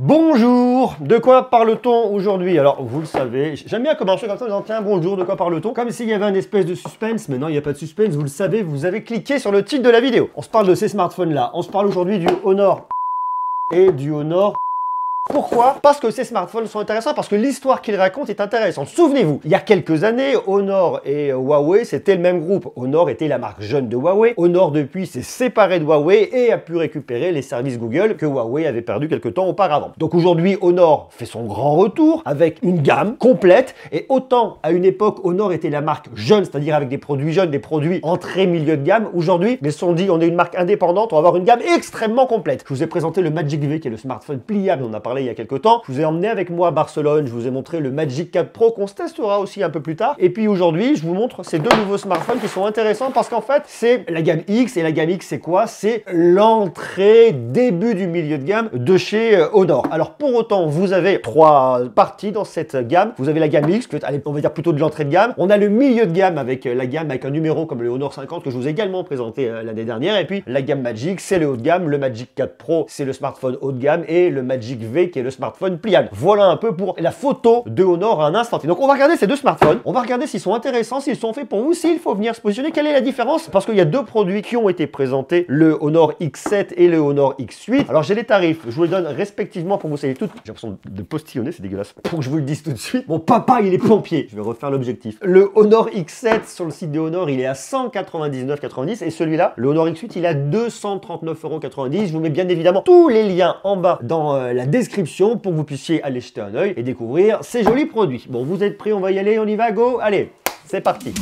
Bonjour, de quoi parle-t-on aujourd'hui? Alors, vous le savez, j'aime bien commencer comme ça, j'en tiens, bonjour, de quoi parle-t-on? Comme s'il y avait un espèce de suspense, mais non, il n'y a pas de suspense, vous le savez, vous avez cliqué sur le titre de la vidéo. On se parle de ces smartphones-là, on se parle aujourd'hui du Honor et du Honor. Pourquoi? Parce que ces smartphones sont intéressants, parce que l'histoire qu'ils racontent est intéressante. Souvenez-vous, il y a quelques années, Honor et Huawei, c'était le même groupe. Honor était la marque jeune de Huawei. Honor, depuis, s'est séparé de Huawei et a pu récupérer les services Google que Huawei avait perdu quelques temps auparavant. Donc aujourd'hui, Honor fait son grand retour avec une gamme complète. Et autant, à une époque, Honor était la marque jeune, c'est-à-dire avec des produits jeunes, des produits entrée milieu de gamme. Aujourd'hui, ils se sont dit, on est une marque indépendante, on va avoir une gamme extrêmement complète. Je vous ai présenté le Magic V, qui est le smartphone pliable, on en a parlé il y a quelques temps. Je vous ai emmené avec moi à Barcelone, je vous ai montré le Magic 4 Pro qu'on se testera aussi un peu plus tard. Et puis aujourd'hui, je vous montre ces deux nouveaux smartphones qui sont intéressants parce qu'en fait, c'est la gamme X. Et la gamme X, c'est quoi? C'est l'entrée, début du milieu de gamme de chez Honor. Alors pour autant, vous avez trois parties dans cette gamme. Vous avez la gamme X, on va dire plutôt de l'entrée de gamme. On a le milieu de gamme avec la gamme avec un numéro comme le Honor 50 que je vous ai également présenté l'année dernière. Et puis la gamme Magic, c'est le haut de gamme. Le Magic 4 Pro, c'est le smartphone haut de gamme. Et le Magic V, qui est le smartphone pliable. Voilà un peu pour la photo de Honor à un instant. Et donc on va regarder ces deux smartphones, on va regarder s'ils sont intéressants, s'ils sont faits pour vous, s'il faut venir se positionner, quelle est la différence, parce qu'il y a deux produits qui ont été présentés, le Honor X7 et le Honor X8. Alors j'ai les tarifs, je vous les donne respectivement pour vous savoir tout. J'ai l'impression de postillonner, c'est dégueulasse. Pour que je vous le dise tout de suite, mon papa il est pompier. Je vais refaire l'objectif. Le Honor X7 sur le site des Honor, il est à 199,90 € et celui-là, le Honor X8, il est à 239,90 €. Je vous mets bien évidemment tous les liens en bas dans la description pour que vous puissiez aller jeter un œil et découvrir ces jolis produits. Bon, vous êtes prêts? On va y aller, on y va, go! Allez, c'est parti!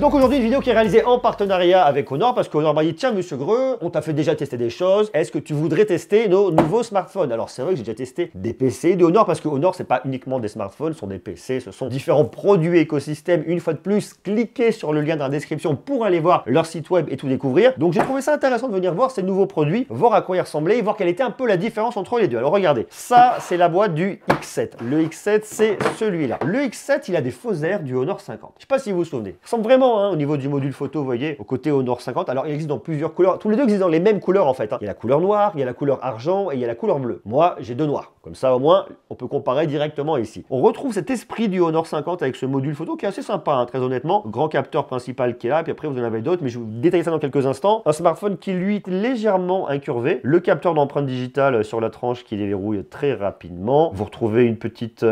Donc aujourd'hui une vidéo qui est réalisée en partenariat avec Honor parce qu'Honor m'a dit tiens monsieur Greux, on t'a fait déjà tester des choses, est-ce que tu voudrais tester nos nouveaux smartphones? Alors c'est vrai que j'ai déjà testé des PC de Honor parce que Honor c'est pas uniquement des smartphones, ce sont des PC, ce sont différents produits écosystèmes. Une fois de plus, cliquez sur le lien dans la description pour aller voir leur site web et tout découvrir. Donc j'ai trouvé ça intéressant de venir voir ces nouveaux produits, voir à quoi ils ressemblaient, voir quelle était un peu la différence entre les deux. Alors regardez, ça c'est la boîte du X7. Le X7 c'est celui-là. Le X7 il a des faux airs du Honor 50. Je sais pas si vous vous souvenez. Ça ressemble vraiment au niveau du module photo, vous voyez, au côté Honor 50. Alors, il existe dans plusieurs couleurs. Tous les deux existent dans les mêmes couleurs, en fait. Il y a la couleur noire, il y a la couleur argent et il y a la couleur bleue. Moi, j'ai deux noirs. Comme ça, au moins, on peut comparer directement ici. On retrouve cet esprit du Honor 50 avec ce module photo qui est assez sympa, très honnêtement. Grand capteur principal qui est là, puis après, vous en avez d'autres, mais je vais vous détailler ça dans quelques instants. Un smartphone qui, lui, est légèrement incurvé. Le capteur d'empreinte digitale sur la tranche qui déverrouille très rapidement. Vous retrouvez une petite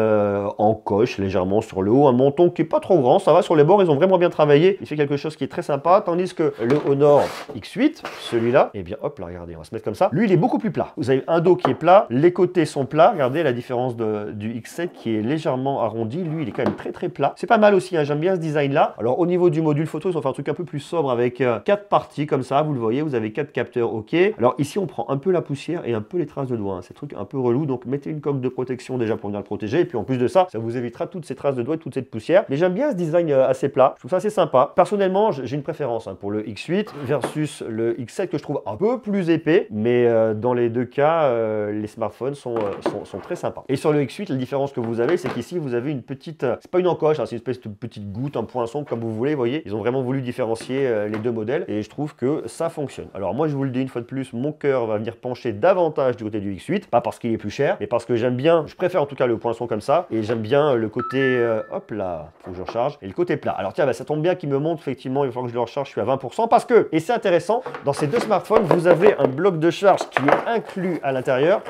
encoche légèrement sur le haut. Un menton qui est pas trop grand, ça va. Sur les bords, ils ont vraiment bien travaillé. Il fait quelque chose qui est très sympa, tandis que le Honor X8, celui-là, et eh bien hop là, regardez, on va se mettre comme ça. Lui, il est beaucoup plus plat. Vous avez un dos qui est plat, les côtés sont plats. Regardez la différence du X7 qui est légèrement arrondi. Lui, il est quand même très très plat. C'est pas mal aussi, hein, j'aime bien ce design-là. Alors au niveau du module photo, ils ont fait un truc un peu plus sobre avec 4 parties comme ça. Vous le voyez, vous avez 4 capteurs, ok. Alors ici, on prend un peu la poussière et un peu les traces de doigts. C'est un truc un peu relou, donc mettez une coque de protection déjà pour bien le protéger. Et puis en plus de ça, ça vous évitera toutes ces traces de doigts, toute cette poussière. Mais j'aime bien ce design assez plat. Je trouve ça assez sympa. Personnellement, j'ai une préférence pour le X8 versus le X7 que je trouve un peu plus épais, mais dans les deux cas, les smartphones sont très sympas. Et sur le X8, la différence que vous avez, c'est qu'ici, vous avez une petite... c'est pas une encoche, hein, c'est une espèce de petite goutte, un poinçon, comme vous voulez, vous voyez. Ils ont vraiment voulu différencier les deux modèles et je trouve que ça fonctionne. Alors moi, je vous le dis une fois de plus, mon cœur va venir pencher davantage du côté du X8, pas parce qu'il est plus cher, mais parce que j'aime bien, je préfère en tout cas le poinçon comme ça, et j'aime bien le côté... hop là, faut que je recharge, et le côté plat. Alors tiens, bah, ça tombe bien qui me montre, effectivement, il faut que je le recharge, je suis à 20% parce que, et c'est intéressant, dans ces deux smartphones, vous avez un bloc de charge qui est inclus à l'intérieur,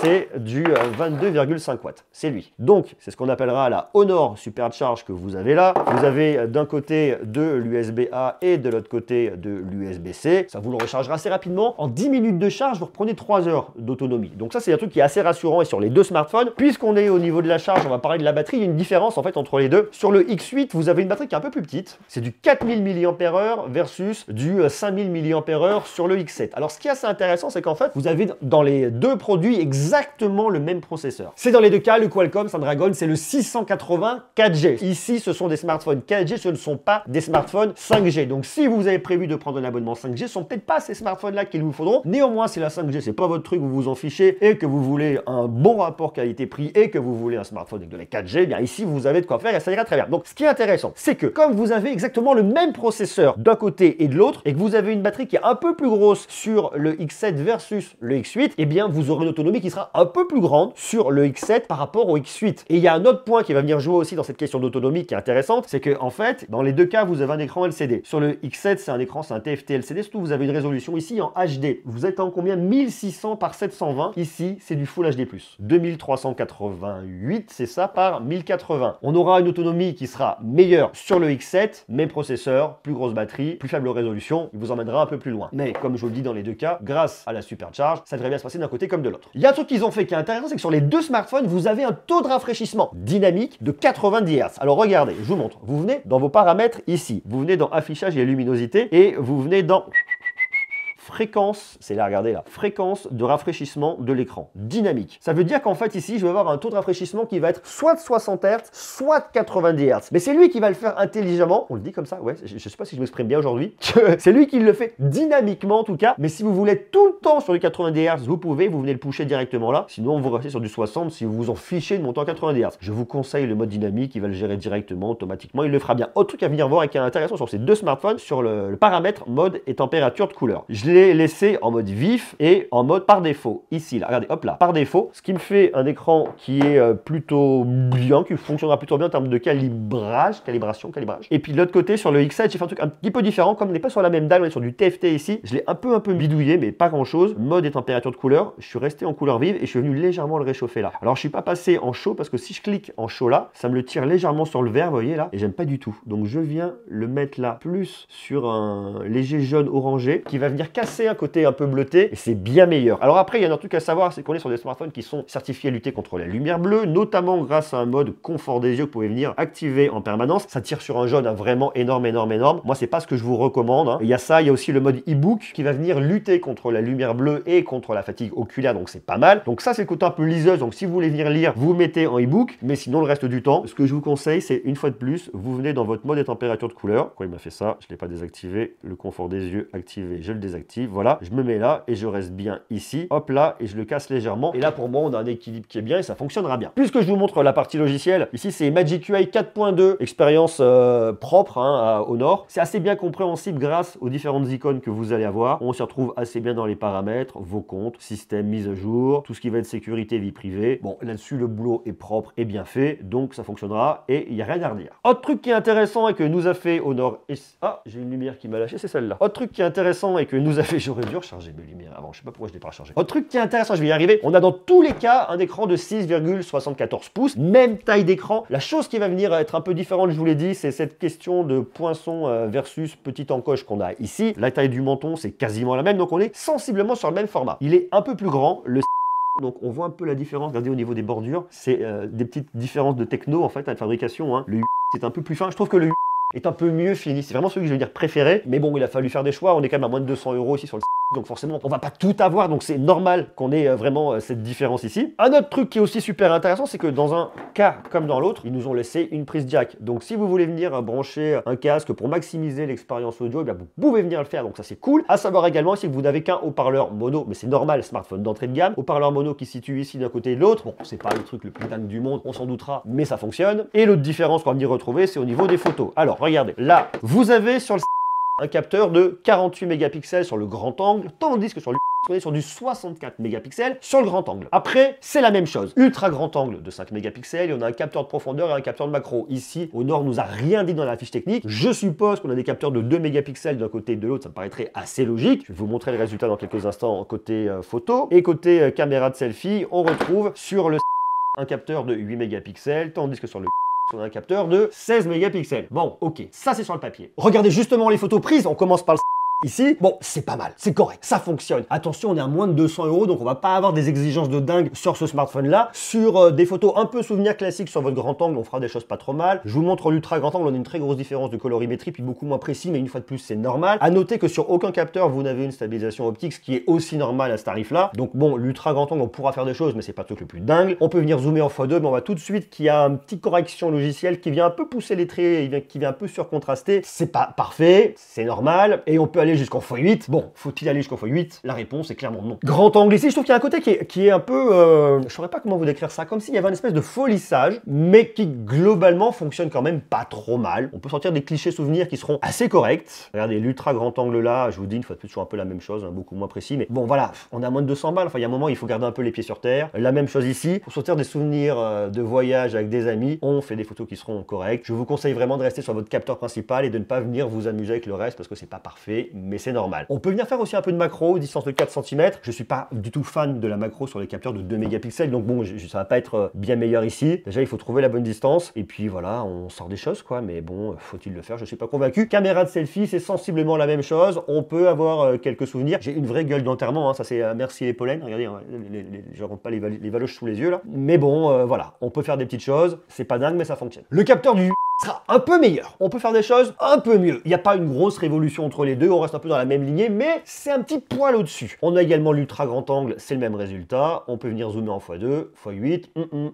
c'est du 22,5 watts, c'est lui. Donc, c'est ce qu'on appellera la Honor Supercharge que vous avez là. Vous avez d'un côté de l'USB-A et de l'autre côté de l'USB-C. Ça vous le rechargera assez rapidement. En 10 minutes de charge, vous reprenez 3 heures d'autonomie. Donc ça, c'est un truc qui est assez rassurant et sur les deux smartphones. Puisqu'on est au niveau de la charge, on va parler de la batterie, il y a une différence en fait entre les deux. Sur le X8, vous avez une batterie qui est un peu plus petite. C'est du 4000 mAh versus du 5000 mAh sur le X7. Alors ce qui est assez intéressant, c'est qu'en fait, vous avez dans les deux produits exactement exactement le même processeur. C'est dans les deux cas, le Qualcomm Snapdragon, c'est le 680 4G. Ici, ce sont des smartphones 4G, ce ne sont pas des smartphones 5G. Donc si vous avez prévu de prendre un abonnement 5G, ce ne sont peut-être pas ces smartphones-là qu'il vous faudront. Néanmoins, si la 5G, c'est pas votre truc, vous vous en fichez et que vous voulez un bon rapport qualité-prix et que vous voulez un smartphone avec de la 4G, eh bien ici, vous avez de quoi faire et ça ira très bien. Donc ce qui est intéressant, c'est que comme vous avez exactement le même processeur d'un côté et de l'autre et que vous avez une batterie qui est un peu plus grosse sur le X7 versus le X8, eh bien vous aurez une autonomie qui sera un peu plus grande sur le X7 par rapport au X8. Et il y a un autre point qui va venir jouer aussi dans cette question d'autonomie qui est intéressante, c'est que en fait, dans les deux cas, vous avez un écran LCD. Sur le X7, c'est un écran, c'est un TFT LCD, surtout vous avez une résolution ici en HD. Vous êtes en combien? 1600 par 720. Ici, c'est du Full HD+. 2388, c'est ça, par 1080. On aura une autonomie qui sera meilleure sur le X7, mais processeur, plus grosse batterie, plus faible résolution, il vous emmènera un peu plus loin. Mais comme je vous le dis dans les deux cas, grâce à la supercharge, ça devrait bien se passer d'un côté comme de l'autre. Il y a un truc qu'ils ont fait qui est intéressant, c'est que sur les deux smartphones, vous avez un taux de rafraîchissement dynamique de 90 Hz. Alors regardez, je vous montre. Vous venez dans vos paramètres ici. Vous venez dans affichage et luminosité et vous venez dans fréquence, c'est là, regardez là, fréquence de rafraîchissement de l'écran, dynamique. Ça veut dire qu'en fait ici, je vais avoir un taux de rafraîchissement qui va être soit de 60 Hz, soit de 90 Hz. Mais c'est lui qui va le faire intelligemment, on le dit comme ça, ouais, je sais pas si je m'exprime bien aujourd'hui, c'est lui qui le fait dynamiquement en tout cas, mais si vous voulez tout le temps sur les 90 Hz, vous pouvez, vous venez le pusher directement là, sinon vous restez sur du 60 si vous vous en fichez de monter en 90 Hz. Je vous conseille le mode dynamique, il va le gérer directement, automatiquement, il le fera bien. Autre truc à venir voir et qui est intéressant sur ces deux smartphones, sur le paramètre mode et température de couleur. Je l'ai laissé en mode vif et en mode par défaut ici là, regardez, hop là, par défaut, ce qui me fait un écran qui est plutôt bien, qui fonctionnera plutôt bien en termes de calibrage, et puis de l'autre côté sur le X7 j'ai fait un truc un petit peu différent, comme on n'est pas sur la même dalle, on est sur du TFT ici, je l'ai un peu bidouillé mais pas grand chose, mode et température de couleur, je suis resté en couleur vive et je suis venu légèrement le réchauffer là, alors je suis pas passé en chaud parce que si je clique en chaud là, ça me le tire légèrement sur le vert, vous voyez là, et j'aime pas du tout, donc je viens le mettre là plus sur un léger jaune orangé qui va venir casser un côté un peu bleuté et c'est bien meilleur. Alors après il y a un autre truc à savoir, c'est qu'on est sur des smartphones qui sont certifiés à lutter contre la lumière bleue, notamment grâce à un mode confort des yeux que vous pouvez venir activer en permanence. Ça tire sur un jaune hein, vraiment énorme. Moi c'est pas ce que je vous recommande. Hein. Il y a ça, il y a aussi le mode e-book qui va venir lutter contre la lumière bleue et contre la fatigue oculaire, donc c'est pas mal. Donc ça c'est le côté un peu liseuse, donc si vous voulez venir lire, vous mettez en e-book, mais sinon le reste du temps, ce que je vous conseille c'est une fois de plus, vous venez dans votre mode et température de couleur. Quoi il m'a fait ça, je l'ai pas désactivé, le confort des yeux activé, je le désactive. Voilà, je me mets là et je reste bien ici, hop là, et je le casse légèrement. Et là, pour moi, on a un équilibre qui est bien et ça fonctionnera bien. Puisque je vous montre la partie logicielle, ici c'est Magic UI 4.2, expérience propre hein, à Honor. C'est assez bien compréhensible grâce aux différentes icônes que vous allez avoir. On se retrouve assez bien dans les paramètres, vos comptes, système, mise à jour, tout ce qui va être sécurité, vie privée. Bon, là-dessus, le boulot est propre et bien fait, donc ça fonctionnera et il n'y a rien à redire. Autre truc qui est intéressant et que nous a fait Honor X... Ah, j'ai une lumière qui m'a lâché, c'est celle-là. Autre truc qui est intéressant et que nous a fait, j'aurais dû recharger mes lumières avant, je sais pas pourquoi je l'ai pas rechargé. Autre truc qui est intéressant, je vais y arriver, on a dans tous les cas un écran de 6,74 pouces, même taille d'écran. La chose qui va venir être un peu différente, je vous l'ai dit, c'est cette question de poinçon versus petite encoche qu'on a ici. La taille du menton, c'est quasiment la même, donc on est sensiblement sur le même format. Il est un peu plus grand, le... Donc on voit un peu la différence, regardez au niveau des bordures, c'est des petites différences de techno en fait, à la fabrication. Hein. Le c'est un peu plus fin, je trouve que le est un peu mieux fini, c'est vraiment celui que je veux dire préféré, mais bon il a fallu faire des choix, on est quand même à moins de 200 € ici sur le site, donc forcément on va pas tout avoir, donc c'est normal qu'on ait vraiment cette différence ici. Un autre truc qui est aussi super intéressant, c'est que dans un cas comme dans l'autre, ils nous ont laissé une prise jack, donc si vous voulez venir brancher un casque pour maximiser l'expérience audio, eh bien, vous pouvez venir le faire, donc ça c'est cool. À savoir également si vous n'avez qu'un haut-parleur mono, mais c'est normal, smartphone d'entrée de gamme, haut-parleur mono qui se situe ici d'un côté et de l'autre, bon c'est pas le truc le plus dingue du monde, on s'en doutera, mais ça fonctionne. Et l'autre différence qu'on va venir retrouver, c'est au niveau des photos. Alors regardez, là, vous avez sur le un capteur de 48 mégapixels sur le grand angle, tandis que sur le on est sur du 64 mégapixels sur le grand angle. Après, c'est la même chose. Ultra grand angle de 5 mégapixels et on a un capteur de profondeur et un capteur de macro. Ici, Honor nous a rien dit dans la fiche technique. Je suppose qu'on a des capteurs de 2 mégapixels d'un côté et de l'autre. Ça me paraîtrait assez logique. Je vais vous montrer le résultat dans quelques instants côté photo. Et côté caméra de selfie, on retrouve sur le un capteur de 8 mégapixels, tandis que sur le on a un capteur de 16 mégapixels. Bon, ok, ça c'est sur le papier. Regardez justement les photos prises, on commence par le ici, bon, c'est pas mal, c'est correct, ça fonctionne. Attention, on est à moins de 200 €, donc on va pas avoir des exigences de dingue sur ce smartphone-là. Sur des photos un peu souvenirs classiques sur votre grand angle, on fera des choses pas trop mal. Je vous montre l'ultra grand angle, on a une très grosse différence de colorimétrie, puis beaucoup moins précis, mais une fois de plus, c'est normal. À noter que sur aucun capteur, vous n'avez une stabilisation optique, ce qui est aussi normal à ce tarif-là. Donc bon, l'ultra grand angle, on pourra faire des choses, mais c'est pas le truc le plus dingue. On peut venir zoomer en x2, mais on va tout de suite qu'il y a une petite correction logicielle qui vient un peu pousser les traits, qui vient un peu surcontraster. C'est pas parfait, c'est normal, et on peut aller jusqu'en x8. Bon, faut-il aller jusqu'en x8? La réponse est clairement non. Grand angle ici, je trouve qu'il y a un côté qui est un peu... je saurais pas comment vous décrire ça, comme s'il y avait une espèce de folissage, mais qui globalement fonctionne quand même pas trop mal. On peut sortir des clichés souvenirs qui seront assez corrects. Regardez, l'ultra grand angle là, je vous dis, une fois de plus, toujours un peu la même chose, hein, beaucoup moins précis, mais bon voilà, on a moins de 200 balles, enfin il y a un moment, il faut garder un peu les pieds sur terre. La même chose ici, pour sortir des souvenirs de voyage avec des amis, on fait des photos qui seront correctes. Je vous conseille vraiment de rester sur votre capteur principal et de ne pas venir vous amuser avec le reste parce que c'est pas parfait, mais c'est normal. On peut venir faire aussi un peu de macro, distance de 4 cm. Je suis pas du tout fan de la macro sur les capteurs de 2 mégapixels, donc bon, ça va pas être bien meilleur ici. Déjà, il faut trouver la bonne distance et puis voilà, on sort des choses quoi, mais bon, faut-il le faire? Je suis pas convaincu. Caméra de selfie, c'est sensiblement la même chose. On peut avoir quelques souvenirs. J'ai une vraie gueule d'enterrement, hein, ça c'est merci les pollens. Regardez, je rentre pas les valoches sous les yeux là. Mais bon, voilà, on peut faire des petites choses. C'est pas dingue, mais ça fonctionne. Le capteur du sera un peu meilleur. On peut faire des choses un peu mieux. Il n'y a pas une grosse révolution entre les deux, on reste un peu dans la même lignée, mais c'est un petit poil au-dessus. On a également l'ultra grand angle, c'est le même résultat. On peut venir zoomer en x2, x8,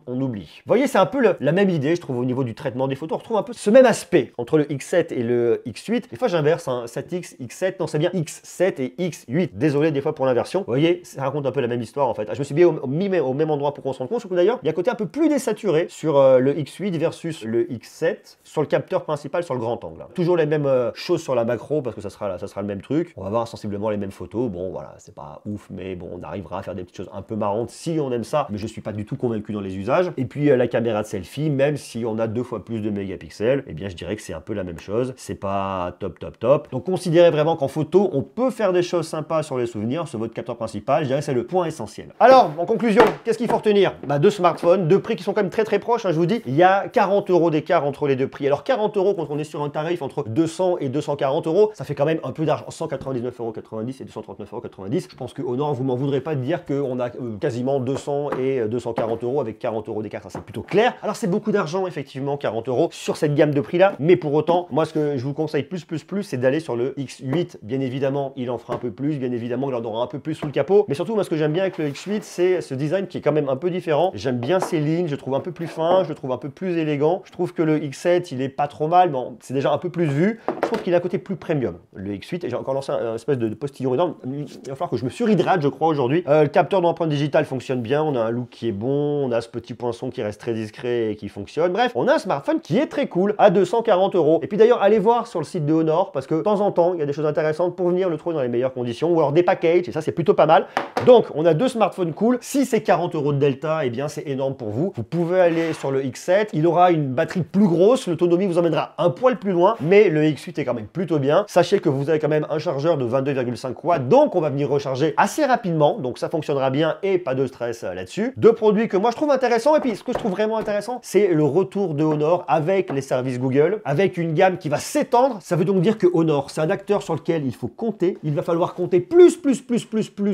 on oublie. Vous voyez, c'est un peu la même idée, je trouve, au niveau du traitement des photos. On retrouve un peu ce même aspect entre le X7 et le X8. Des fois, j'inverse, hein, 7X, X7, non, c'est bien X7 et X8. Désolé, des fois, pour l'inversion. Vous voyez, ça raconte un peu la même histoire, en fait. Je me suis mis au même endroit pour qu'on se rende compte. D'ailleurs, il y a un côté un peu plus désaturé sur le X8 versus le X7. Sur le capteur principal, sur le grand angle. Toujours les mêmes choses sur la macro, parce que ça sera le même truc. On va avoir sensiblement les mêmes photos. Bon, voilà, c'est pas ouf, mais bon, on arrivera à faire des petites choses un peu marrantes si on aime ça. Mais je suis pas du tout convaincu dans les usages. Et puis, la caméra de selfie, même si on a 2 fois plus de mégapixels, eh bien, je dirais que c'est un peu la même chose. C'est pas top, top, top. Donc, considérez vraiment qu'en photo, on peut faire des choses sympas sur les souvenirs, sur votre capteur principal. Je dirais que c'est le point essentiel. Alors, en conclusion, qu'est-ce qu'il faut retenir? Bah, 2 smartphones, 2 prix qui sont quand même très, très proches, hein, je vous dis. Il y a 40 € d'écart entre les deux prix. Alors 40 € quand on est sur un tarif entre 200 et 240 €, ça fait quand même un peu d'argent. 199,90 € et 239,90 €. Je pense que Honor, vous m'en voudrez pas de dire qu'on a quasiment 200 et 240 € avec 40 € d'écart. Ça c'est plutôt clair. Alors c'est beaucoup d'argent effectivement, 40 € sur cette gamme de prix là. Mais pour autant, moi ce que je vous conseille plus, c'est d'aller sur le X8. Bien évidemment, il en fera un peu plus. Bien évidemment, il en aura un peu plus sous le capot. Mais surtout, moi ce que j'aime bien avec le X8, c'est ce design qui est quand même un peu différent. J'aime bien ses lignes. Je trouve un peu plus fin. Je trouve un peu plus élégant. Je trouve que le X7 il est pas trop mal, bon, c'est déjà un peu plus vu. Je trouve qu'il a un côté plus premium. Le X8, j'ai encore lancé un espèce de postillon énorme. Il va falloir que je me surhydrate, je crois, aujourd'hui. Le capteur d'empreinte digitale fonctionne bien. On a un look qui est bon. On a ce petit poinçon qui reste très discret et qui fonctionne. Bref, on a un smartphone qui est très cool à 240 €. Et puis d'ailleurs, allez voir sur le site de Honor parce que de temps en temps, il y a des choses intéressantes pour venir le trouver dans les meilleures conditions ou alors des packages. Et ça, c'est plutôt pas mal. Donc, on a 2 smartphones cool. Si c'est 40 € de delta, eh bien, c'est énorme pour vous. Vous pouvez aller sur le X7. Il aura une batterie plus grosse. L'autonomie vous emmènera un poil plus loin, mais le X8 est quand même plutôt bien. Sachez que vous avez quand même un chargeur de 22,5 watts, donc on va venir recharger assez rapidement, donc ça fonctionnera bien et pas de stress là-dessus. 2 produits que moi je trouve intéressants, et puis ce que je trouve vraiment intéressant, c'est le retour de Honor avec les services Google, avec une gamme qui va s'étendre. Ça veut donc dire que Honor, c'est un acteur sur lequel il faut compter. Il va falloir compter plus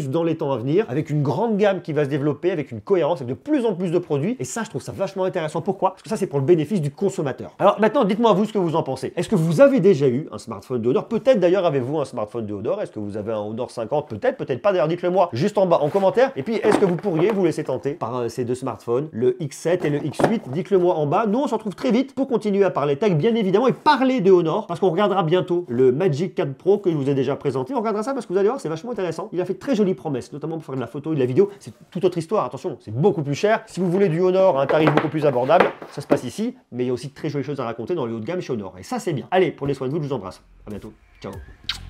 dans les temps à venir, avec une grande gamme qui va se développer, avec une cohérence, avec de plus en plus de produits, et ça je trouve ça vachement intéressant. Pourquoi? Parce que ça c'est pour le bénéfice du consommateur. Alors maintenant, dites-moi vous ce que vous en pensez. Est-ce que vous avez déjà eu un smartphone de Honor? Peut-être d'ailleurs avez-vous un smartphone de Honor? Est-ce que vous avez un Honor 50? Peut-être, peut-être pas. D'ailleurs, dites-le moi juste en bas en commentaire. Et puis, est-ce que vous pourriez vous laisser tenter par ces 2 smartphones, le X7 et le X8? Dites-le moi en bas. Nous, on se retrouve très vite pour continuer à parler tech, bien évidemment, et parler de Honor, parce qu'on regardera bientôt le Magic 4 Pro que je vous ai déjà présenté. On regardera ça parce que vous allez voir, c'est vachement intéressant. Il a fait de très jolies promesses, notamment pour faire de la photo et de la vidéo. C'est toute autre histoire. Attention, c'est beaucoup plus cher. Si vous voulez du Honor à un tarif beaucoup plus abordable, ça se passe ici, mais il y a aussi de très jolies choses à raconter dans le haut de gamme chez Honor. Et ça, c'est bien. Allez, prenez soin de vous, je vous embrasse. À bientôt. Ciao.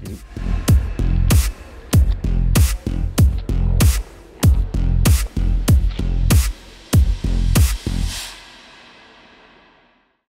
Bisous.